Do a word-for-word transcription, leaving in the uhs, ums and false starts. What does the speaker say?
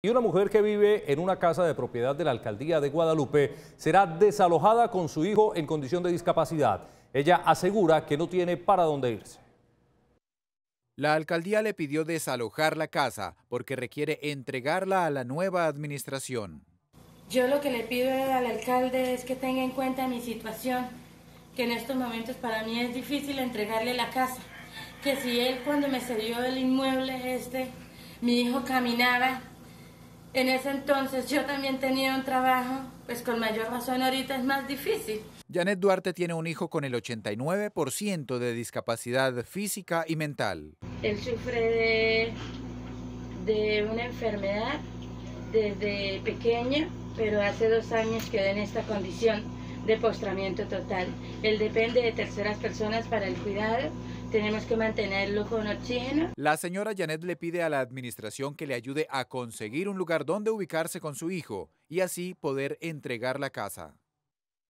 Y una mujer que vive en una casa de propiedad de la alcaldía de Guadalupe será desalojada con su hijo en condición de discapacidad. Ella asegura que no tiene para dónde irse. La alcaldía le pidió desalojar la casa porque requiere entregarla a la nueva administración. Yo lo que le pido al alcalde es que tenga en cuenta mi situación, que en estos momentos para mí es difícil entregarle la casa, que si él cuando me cedió el inmueble este, mi hijo caminaba. En ese entonces yo también tenía un trabajo, pues con mayor razón ahorita es más difícil. Janet Duarte tiene un hijo con el ochenta y nueve por ciento de discapacidad física y mental. Él sufre de, de una enfermedad desde pequeño, pero hace dos años quedó en esta condición de postramiento total. Él depende de terceras personas para el cuidado. Tenemos que mantenerlo con oxígeno. La señora Janet le pide a la administración que le ayude a conseguir un lugar donde ubicarse con su hijo y así poder entregar la casa.